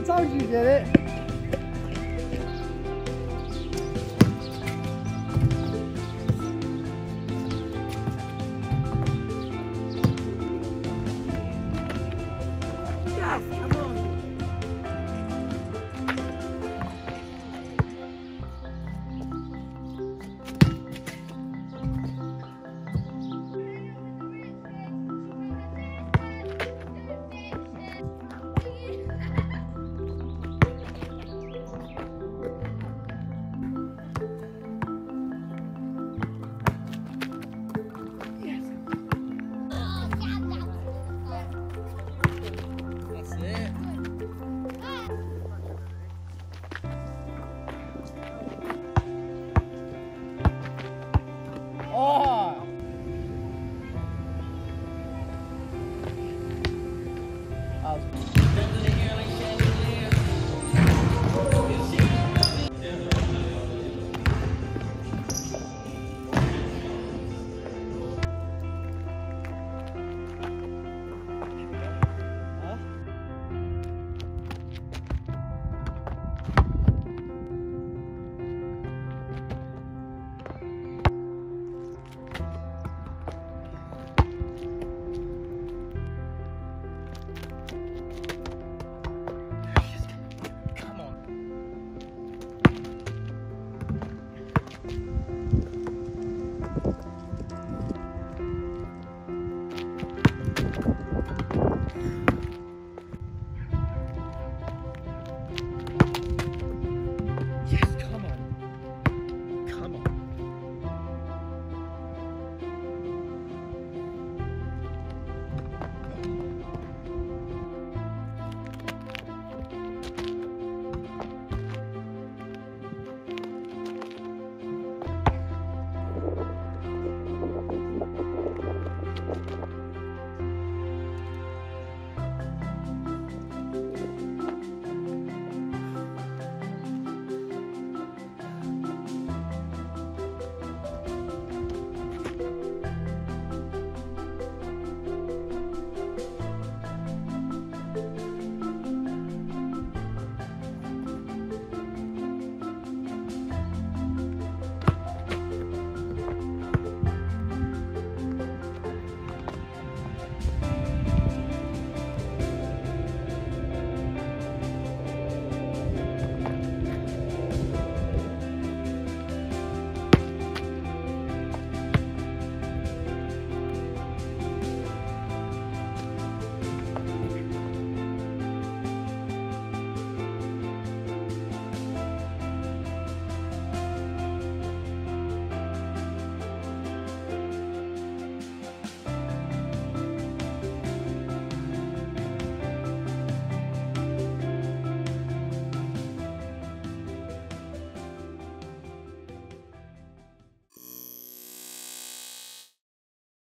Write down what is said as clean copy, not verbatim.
I told you did it.